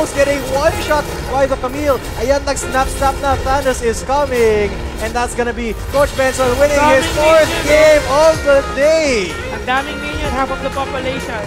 almost getting one shot by the Camille. Ayan, nag-snap-snap na. Thanos is coming. And that's gonna be Coach Benson winning his fourth game of the day. Ang daming minion, half of the population.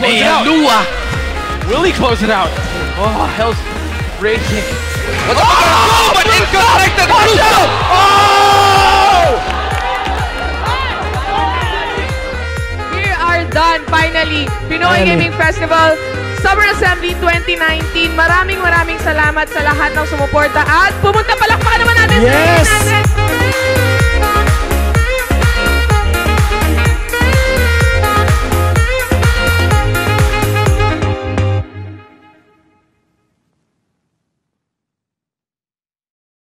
Man, Lua really close it out. Oh, hell's raging. What the fuck? Oh, but incompleted. Oh! We are done finally. Pinoy Gaming Festival Summer Assembly 2019. Maraming salamat sa lahat ng sumuporta at pumunta, palakpakan naman natin. Yes.